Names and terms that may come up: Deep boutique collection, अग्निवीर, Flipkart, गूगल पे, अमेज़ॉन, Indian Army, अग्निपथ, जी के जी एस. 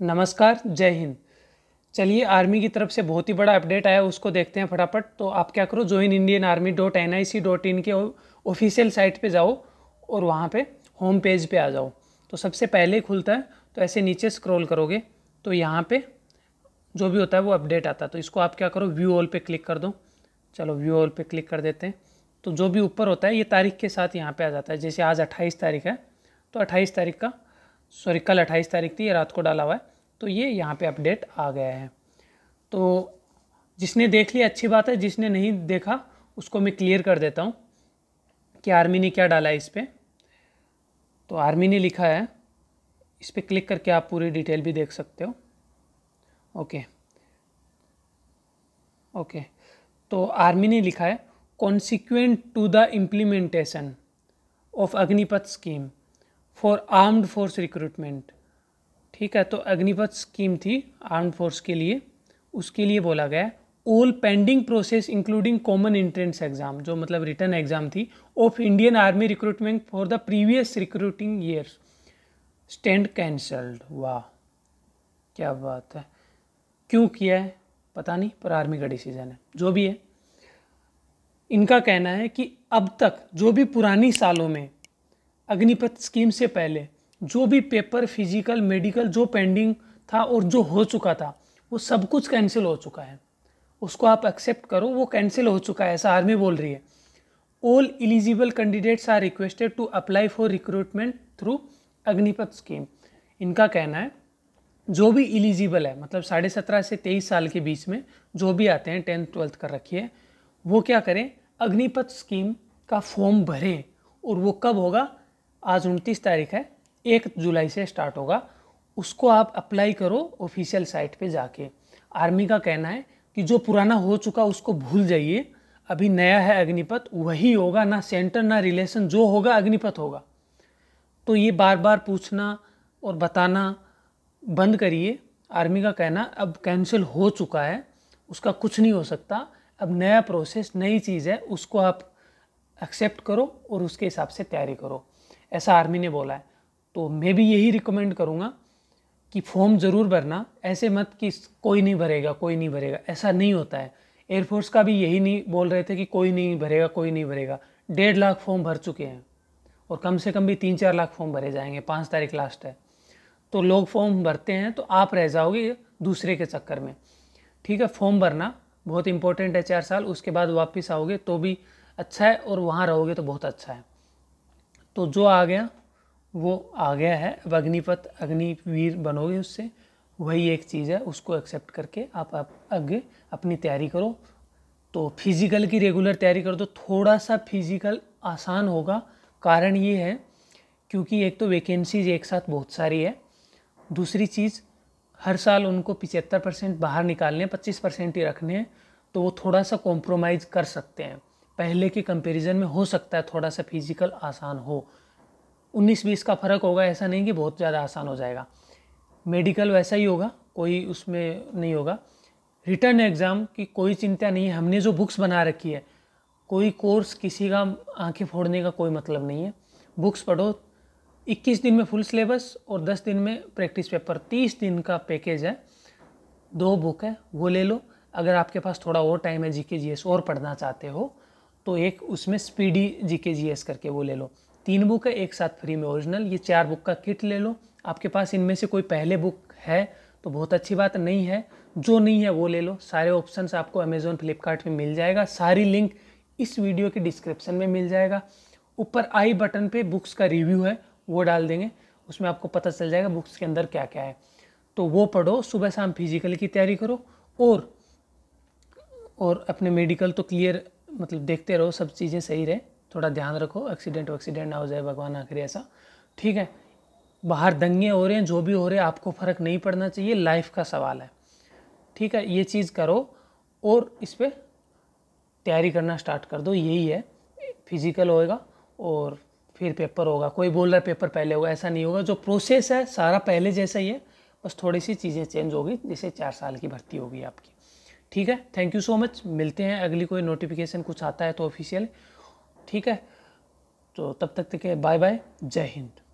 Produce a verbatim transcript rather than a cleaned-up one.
नमस्कार, जय हिंद। चलिए, आर्मी की तरफ से बहुत ही बड़ा अपडेट आया, उसको देखते हैं फटाफट। तो आप क्या करो, join Indian army dot N I C dot in के ऑफिशियल साइट पे जाओ और वहाँ पे होम पेज पे आ जाओ। तो सबसे पहले खुलता है, तो ऐसे नीचे स्क्रॉल करोगे तो यहाँ पे जो भी होता है वो अपडेट आता है। तो इसको आप क्या करो, व्यू ऑल पे क्लिक कर दो। चलो व्यू ऑल पे क्लिक कर देते हैं। तो जो भी ऊपर होता है ये तारीख के साथ यहाँ पे आ जाता है। जैसे आज अट्ठाईस तारीख है, तो अट्ठाईस तारीख का सॉरी कल अट्ठाईस तारीख थी, ये रात को डाला हुआ है। तो ये यहाँ पे अपडेट आ गया है। तो जिसने देख लिया अच्छी बात है, जिसने नहीं देखा उसको मैं क्लियर कर देता हूँ कि आर्मी ने क्या डाला है इस पर। तो आर्मी ने लिखा है, इस पर क्लिक करके आप पूरी डिटेल भी देख सकते हो। ओके ओके तो आर्मी ने लिखा है consequent to the implementation of अग्निपथ scheme for armed force recruitment. ठीक है, तो अग्निपथ स्कीम थी आर्म्ड फोर्स के लिए, उसके लिए बोला गया है all pending process including common entrance exam, जो मतलब रिटर्न एग्जाम थी, of Indian army recruitment for the previous recruiting years stand cancelled. वाह, क्या बात है। क्यों किया है पता नहीं, पर आर्मी का डिसीजन है। जो भी है, इनका कहना है कि अब तक जो भी पुरानी सालों में अग्निपथ स्कीम से पहले जो भी पेपर, फिजिकल, मेडिकल जो पेंडिंग था और जो हो चुका था वो सब कुछ कैंसिल हो चुका है। उसको आप एक्सेप्ट करो, वो कैंसिल हो चुका है, ऐसा आर्मी बोल रही है। All eligible candidates are requested to apply for recruitment through अग्निपथ scheme. इनका कहना है जो भी एलिजिबल है, मतलब साढ़े सत्रह से तेईस साल के बीच में जो भी आते हैं, टेंथ ट्वेल्थ कर रखी है, वो क्या करें, अग्निपथ स्कीम का फॉर्म भरें। और वो कब होगा, आज उनतीस तारीख है, एक जुलाई से स्टार्ट होगा। उसको आप अप्लाई करो ऑफिशियल साइट पे जाके। आर्मी का कहना है कि जो पुराना हो चुका उसको भूल जाइए, अभी नया है अग्निपथ, वही होगा, ना सेंटर ना रिलेशन, जो होगा अग्निपथ होगा। तो ये बार बार पूछना और बताना बंद करिए। आर्मी का कहना अब कैंसिल हो चुका है, उसका कुछ नहीं हो सकता, अब नया प्रोसेस, नई चीज़ है, उसको आप एक्सेप्ट करो और उसके हिसाब से तैयारी करो, ऐसा आर्मी ने बोला है। तो मैं भी यही रिकमेंड करूँगा कि फॉर्म ज़रूर भरना, ऐसे मत कि कोई नहीं भरेगा कोई नहीं भरेगा, ऐसा नहीं होता है। एयरफोर्स का भी यही नहीं बोल रहे थे कि कोई नहीं भरेगा कोई नहीं भरेगा। डेढ़ लाख फॉर्म भर चुके हैं और कम से कम भी तीन चार लाख फॉर्म भरे जाएंगे, पाँच तारीख लास्ट है। तो लोग फॉर्म भरते हैं तो आप रह जाओगे दूसरे के चक्कर में। ठीक है, फॉर्म भरना बहुत इंपॉर्टेंट है, चार साल उसके बाद वापस आओगे तो भी अच्छा है और वहाँ रहोगे तो बहुत अच्छा है। तो जो आ गया वो आ गया है। अब अग्निपथ अग्निवीर बनोगे, उससे वही एक चीज़ है, उसको एक्सेप्ट करके आप, आप आगे अपनी तैयारी करो। तो फिज़िकल की रेगुलर तैयारी कर दो, थोड़ा सा फिज़िकल आसान होगा। कारण ये है क्योंकि एक तो वैकेंसीज एक साथ बहुत सारी है, दूसरी चीज़ हर साल उनको पिचहत्तर परसेंट बाहर निकालने, पच्चीस परसेंट ही रखने हैं, तो वो थोड़ा सा कॉम्प्रोमाइज़ कर सकते हैं। पहले के कंपैरिजन में हो सकता है थोड़ा सा फिजिकल आसान हो, उन्नीस बीस का फ़र्क होगा, ऐसा नहीं कि बहुत ज़्यादा आसान हो जाएगा। मेडिकल वैसा ही होगा, कोई उसमें नहीं होगा। रिटर्न एग्ज़ाम की कोई चिंता नहीं है, हमने जो बुक्स बना रखी है, कोई कोर्स किसी का आंखें फोड़ने का कोई मतलब नहीं है। बुक्स पढ़ो, इक्कीस दिन में फुल सिलेबस और दस दिन में प्रैक्टिस पेपर, तीस दिन का पैकेज है, दो बुक है, वो ले लो। अगर आपके पास थोड़ा और टाइम है, जी के जी एस और पढ़ना चाहते हो तो एक उसमें स्पीडी जी के जी एस करके वो ले लो। तीन बुक है एक साथ फ्री में ओरिजिनल, ये चार बुक का किट ले लो। आपके पास इनमें से कोई पहले बुक है तो बहुत अच्छी बात, नहीं है जो नहीं है वो ले लो। सारे ऑप्शंस आपको अमेज़ॉन फ्लिपकार्ट में मिल जाएगा, सारी लिंक इस वीडियो के डिस्क्रिप्शन में मिल जाएगा। ऊपर आई बटन पे बुक्स का रिव्यू है, वो डाल देंगे, उसमें आपको पता चल जाएगा बुक्स के अंदर क्या क्या है। तो वो पढ़ो, सुबह शाम फिजिकल की तैयारी करो और, और अपने मेडिकल तो क्लियर, मतलब देखते रहो सब चीज़ें सही रहे, थोड़ा ध्यान रखो, एक्सीडेंट वैक्सीडेंट ना हो जाए, भगवान ना करे ऐसा। ठीक है, बाहर दंगे हो रहे हैं, जो भी हो रहे हैं, आपको फ़र्क नहीं पड़ना चाहिए, लाइफ का सवाल है। ठीक है, ये चीज़ करो और इस पर तैयारी करना स्टार्ट कर दो। यही है, फिजिकल होएगा और फिर पेपर होगा। कोई बोल रहा है पेपर पहले होगा, ऐसा नहीं होगा, जो प्रोसेस है सारा पहले जैसा ही है, बस थोड़ी सी चीज़ें चेंज होगी, जैसे चार साल की भर्ती होगी आपकी। ठीक है, थैंक यू सो मच, मिलते हैं अगली कोई नोटिफिकेशन कुछ आता है तो ऑफिशियल। ठीक है, तो तब तक के बाय बाय, जय हिंद।